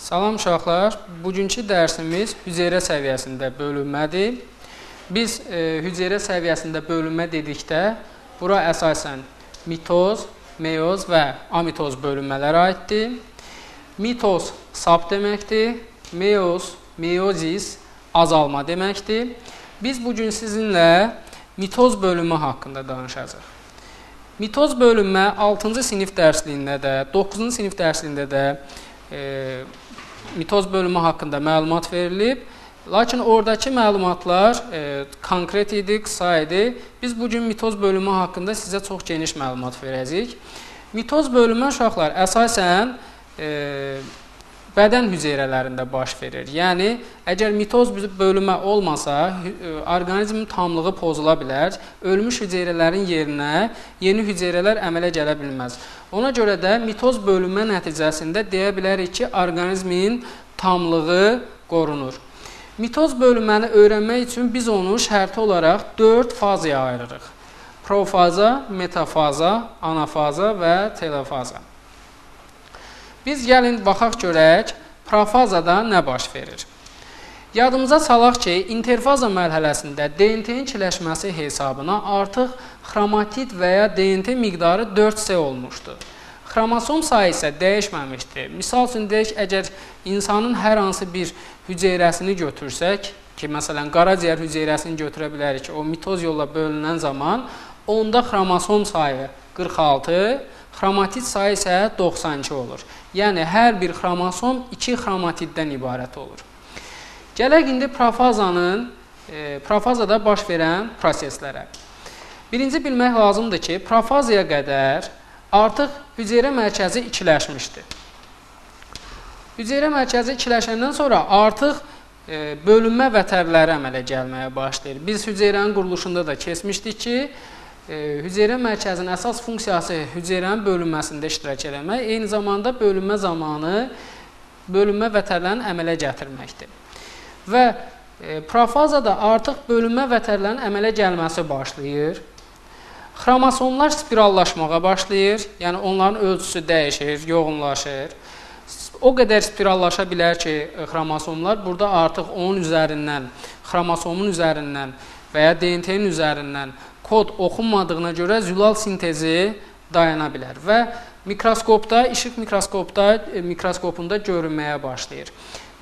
Salam uşaqlar, bugünkü dərsimiz hüceyrə səviyyəsində bölünmədir. Biz hüceyrə səviyyəsində bölünmə dedikdə, bura əsasən mitoz, meoz və amitoz bölünmələrə aiddir. Mitoz sap deməkdir, meoz, meozis azalma deməkdir. Biz bugün sizinlə mitoz bölünmə haqqında danışacağıq. Mitoz bölünmə 6-cı sinif dərsliyində də, 9-cu sinif dərsliyində də mitoz bölümü haqqında məlumat verilib, lakin oradakı məlumatlar konkret idi, qısa idi. Biz bugün mitoz bölümü haqqında sizə çox geniş məlumat verəcəyik. Mitoz bölümü uşaqlar əsasən bədən hüceyrələrində baş verir. Yəni, əgər mitoz bölümü olmasa, orqanizmin tamlığı pozula bilər, ölmüş hüceyrələrin yerinə yeni hüceyrələr əmələ gələ bilməz. Ona görə də mitoz bölünmə nəticəsində deyə bilərik ki, orqanizmin tamlığı qorunur. Mitoz bölünməni öyrənmək üçün biz onu şərti olaraq 4 fazaya ayırırıq. Profaza, metafaza, anafaza və telefaza. Biz gəlin, baxaq görək, profazada nə baş verir? Yadımıza salaq ki, interfaza mərhələsində DNT-nin kiləşməsi hesabına artıq xromatid və ya DNT miqdarı 4C olmuşdu. Xromosom sayı isə dəyişməmişdi. Misal üçün deyək, əgər insanın hər hansı bir hüceyrəsini götürsək, ki, məsələn, qaraciyər hüceyrəsini götürə bilərik, o mitoz yolla bölünən zaman, onda xromosom sayı 46, xromatid sayı isə 92 olur. Yəni, hər bir xromosom 2 xromatiddən ibarət olur. Gələk indi profazada baş verən proseslərə. Birinci bilmək lazımdır ki, profazaya qədər artıq hüceyrə mərkəzi ikiləşmişdir. Hüceyrə mərkəzi ikiləşəndən sonra artıq bölünmə vətərləri əmələ gəlməyə başlayır. Biz hüceyrənin quruluşunda da keçmişdik ki, hüceyrə mərkəzinin əsas funksiyası hüceyrənin bölünməsində iştirak eləmək, eyni zamanda bölünmə zamanı bölünmə vətərlərini əmələ gətirməkdir. Və profazada artıq bölünmə vətərlərinin əmələ gəlməsi başlayır. Xromosomlar spirallaşmağa başlayır, yəni onların ölçüsü dəyişir, yoğunlaşır. O qədər spirallaşa bilər ki, xromosomlar burada artıq onun üzərindən, xromosomun üzərindən və ya DNT-nin üzərindən kod oxunmadığına görə zülal sintezi dayana bilər və işıq mikroskopunda görünməyə başlayır.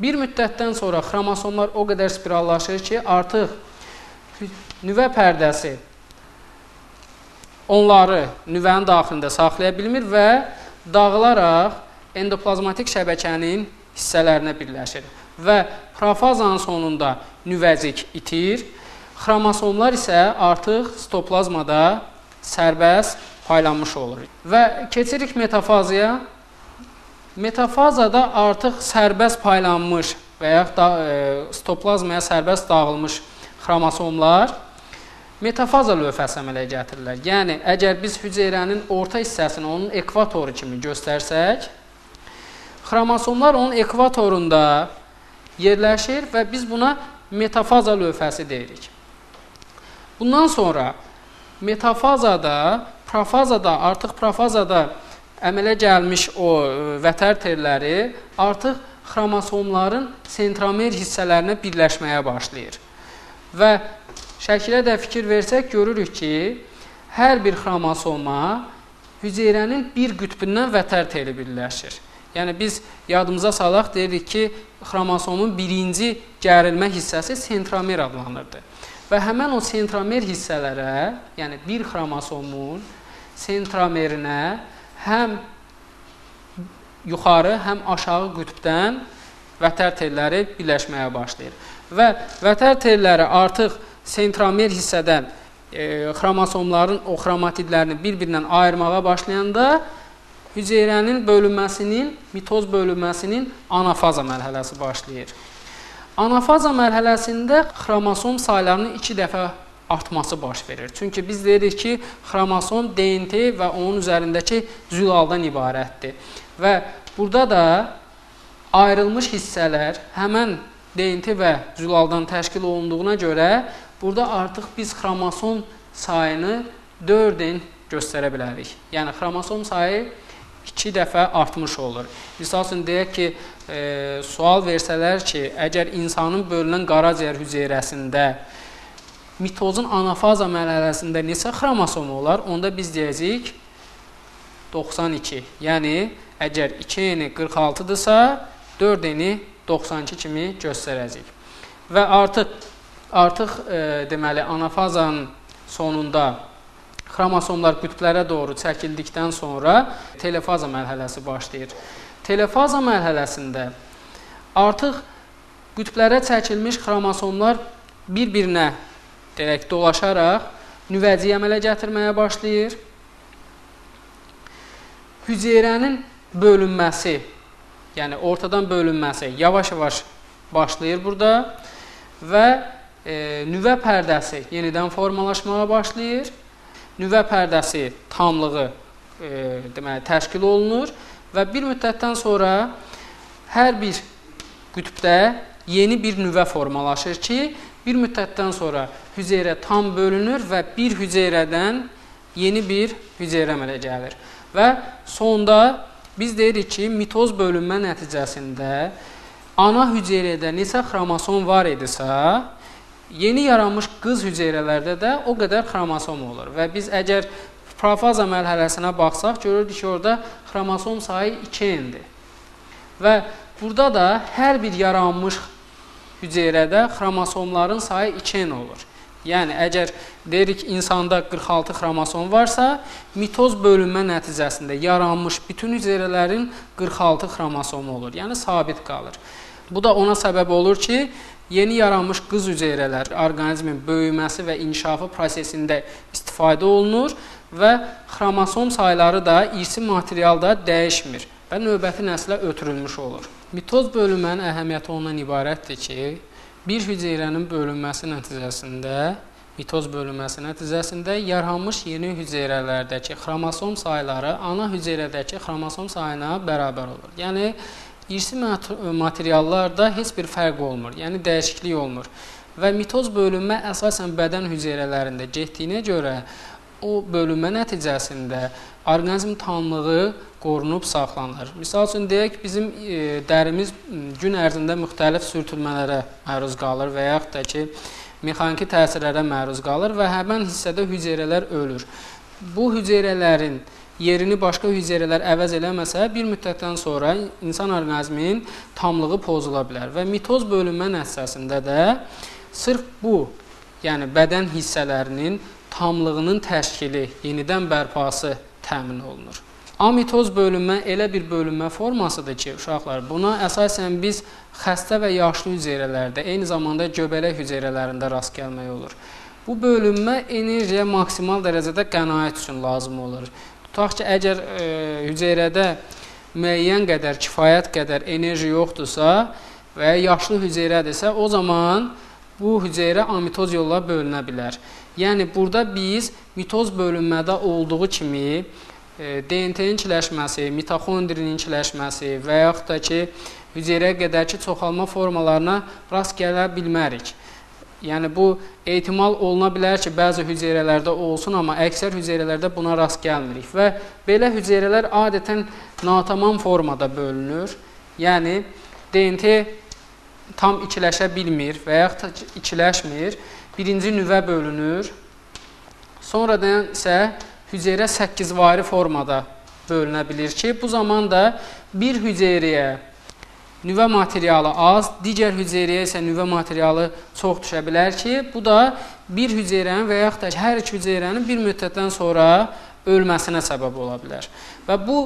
Bir müddətdən sonra xromosomlar o qədər spirallaşır ki, artıq nüvə pərdəsi onları nüvənin daxilində saxlaya bilmir və dağılaraq endoplazmatik şəbəkənin hissələrinə birləşir və profazanın sonunda nüvəcik itir. Xromosomlar isə artıq sitoplazmada sərbəst paylanmış olur. Və keçirik metafazaya. Metafazada artıq sərbəst paylanmış və yaxud da sitoplazmaya sərbəst dağılmış xromosomlar metafaza lövhəsi əmələ gətirirlər. Yəni, əgər biz hüceyrənin orta hissəsini onun ekvatoru kimi göstərsək, xromosomlar onun ekvatorunda yerləşir və biz buna metafaza lövhəsi deyirik. Bundan sonra artıq profazada əmələ gəlmiş o vətər telləri artıq xromosomların sentromer hissələrinə birləşməyə başlayır. Və şəkilə də fikir versək, görürük ki, hər bir xromosoma hüceyrənin bir qütbündən vətər teli birləşir. Yəni, biz yadımıza salaq deyirik ki, xromosomun birinci gərilmə hissəsi sentromer adlanırdı. Və həmən o sentromer hissələrə, yəni bir xromosomun sentromerinə həm yuxarı, həm aşağı qütbdən vətər telləri birləşməyə başlayır. Və vətər telləri artıq sentromer hissədən xromosomların o xromatidlərini bir-birindən ayırmağa başlayanda hüceyrənin bölünməsinin, mitoz bölünməsinin anafaza mərhələsi başlayır. Anafaza mərhələsində xromosom saylarının 2 dəfə artması baş verir. Çünki biz deyirik ki, xromosom DNT və onun üzərindəki zülaldan ibarətdir. Və burada da ayrılmış hissələr həmən DNT və zülaldan təşkil olunduğuna görə burada artıq biz xromosom sayını 4-dən göstərə bilərik. Yəni, xromosom sayı 2 dəfə artmış olur. Misal üçün, deyək ki, sual versələr ki, əgər insanın bölünən qaraciyər hüceyrəsində mitozun anafaza mərhələsində neçə xromosom olar, onda biz deyəcəyik 92. Yəni, əgər 2n 46-dırsa, 4n 92 kimi göstərəcəyik. Və artıq deməli, anafazanın sonunda xromosomlar qütblərə doğru çəkildikdən sonra telefaza mərhələsi başlayır. Telefaza mərhələsində artıq qütblərə çəkilmiş xromosomlar bir-birinə dolaşaraq nüvəciyə əmələ gətirməyə başlayır. Hüceyrənin bölünməsi, yəni ortadan bölünməsi yavaş-yavaş başlayır burada və nüvə pərdəsi yenidən formalaşmağa başlayır. Nüvə pərdəsi tamlığı təşkil olunur və bir müddətdən sonra hər bir qütbdə yeni bir nüvə formalaşır ki, bir müddətdən sonra hüceyrə tam bölünür və bir hüceyrədən yeni bir hüceyrə əmələ gəlir. Və sonda biz deyirik ki, mitoz bölünmə nəticəsində ana hüceyrədə neçə xromosom var idisə, yeni yaranmış qız hüceyrələrdə də o qədər xromosom olur və biz əgər profaza mərhələsinə baxsaq, görürük ki, orada xromosom sayı 2n-dir və burada da hər bir yaranmış hüceyrədə xromosomların sayı 2n olur. Yəni, əgər deyirik insanda 46 xromosom varsa, mitoz bölünmə nəticəsində yaranmış bütün hüceyrələrin 46 xromosomu olur, yəni sabit qalır. Bu da ona səbəb olur ki, yeni yaranmış qız hüceyrələr orqanizmin böyüməsi və inkişafı prosesində istifadə olunur və xromosom sayları da irsi materialda dəyişmir və növbəti nəslə ötürülmüş olur. Mitoz bölünmənin əhəmiyyəti ondan ibarətdir ki, bir hüceyrənin bölünməsi nəticəsində, mitoz bölünməsi nəticəsində yaranmış yeni hüceyrələrdəki xromosom sayları ana hüceyrədəki xromosom sayına bərabər olur. Yəni, irsi materiallarda heç bir fərq olmur, yəni dəyişiklik olmur və mitoz bölünmə əsasən bədən hüceyrələrində getdiyinə görə o bölünmə nəticəsində orqanizm tamlığı qorunub saxlanır. Misal üçün, deyək, bizim dərimiz gün ərzində müxtəlif sürtünmələrə məruz qalır və yaxud da ki, mexaniki təsirlərə məruz qalır və həmin hissədə hüceyrələr ölür. Bu hüceyrələrin yerini başqa hüceyrələr əvəz eləməsə, bir müddətdən sonra insan orqanizminin tamlığı pozula bilər və mitoz bölünmə nəticəsində də sırf bu, yəni bədən hissələrinin tamlığının təşkili, yenidən bərpası təmin olunur. Amitoz bölünmə elə bir bölünmə formasıdır ki, uşaqlar, buna əsasən biz xəstə və yaşlı hüceyrələrdə, eyni zamanda göbələk hüceyrələrində rast gəlmək olur. Bu bölünmə enerjiyə maksimal dərəcədə qənaət üçün lazım olur. Tutaq ki, əgər hüceyrədə müəyyən qədər, kifayət qədər enerji yoxdursa və yaşlı hüceyrədirsə, o zaman bu hüceyrə amitoz yolla bölünə bilər. Yəni, burada biz mitoz bölünmədə olduğu kimi DNT-nin kiləşməsi, mitoxondrinin kiləşməsi və yaxud da ki, hüceyrəyə qədərki çoxalma formalarına rast gələ bilmərik. Yəni, bu ehtimal oluna bilər ki, bəzi hüceyrələrdə olsun, amma əksər hüceyrələrdə buna rast gəlmirik və belə hüceyrələr adətən natamam formada bölünür. Yəni, DNT tam ikiləşə bilmir və yaxud da ikiləşmir, birinci nüvə bölünür, sonradan isə hüceyrə 8-vari formada bölünə bilir ki, bu zaman da bir hüceyrəyə nüvə materialı az, digər hüceyrəyə isə nüvə materialı çox düşə bilər ki, bu da bir hüceyrənin və yaxud da hər iki hüceyrənin bir müddətdən sonra ölməsinə səbəb ola bilər. Və bu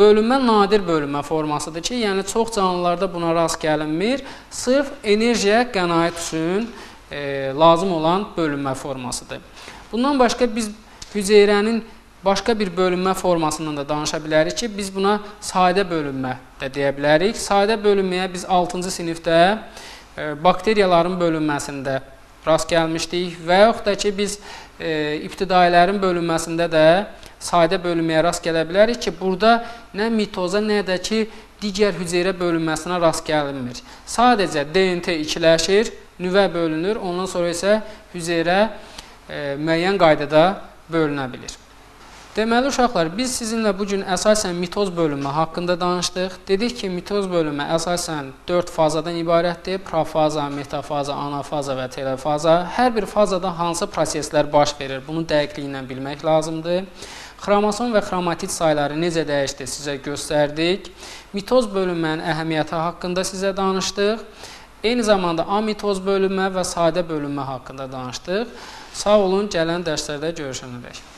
bölünmə nadir bölünmə formasıdır ki, yəni çox canlılarda buna rast gəlinmir, sırf enerjiyə qənaət üçün lazım olan bölünmə formasıdır. Bundan başqa biz hüceyrənin başqa bir bölünmə formasından da danışa bilərik ki, biz buna sadə bölünmə də deyə bilərik. Sadə bölünməyə biz 6-cı sinifdə bakteriyaların bölünməsində rast gəlmişdik və yaxud da ki, biz ibtidailərin bölünməsində də sadə bölünməyə rast gələ bilərik ki, burada nə mitoza, nə də ki, digər hüceyrə bölünməsinə rast gəlinmir. Sadəcə DNT ikiləşir, nüvə bölünür, ondan sonra isə hüceyrə müəyyən qaydada bölünə bilir. Deməli uşaqlar, biz sizinlə bugün əsasən mitoz bölümü haqqında danışdıq. Dedik ki, mitoz bölümü əsasən 4 fazadan ibarətdir. Profaza, metafaza, anafaza və telefaza. Hər bir fazada hansı proseslər baş verir? Bunu dəqiqliklə bilmək lazımdır. Xromosom və xromatid sayıları necə dəyişdi sizə göstərdik. Mitoz bölümünün əhəmiyyəti haqqında sizə danışdıq. Eyni zamanda amitoz bölümü və sadə bölümü haqqında danışdıq. Sağ olun, gələn dərslərdə görüşənədək.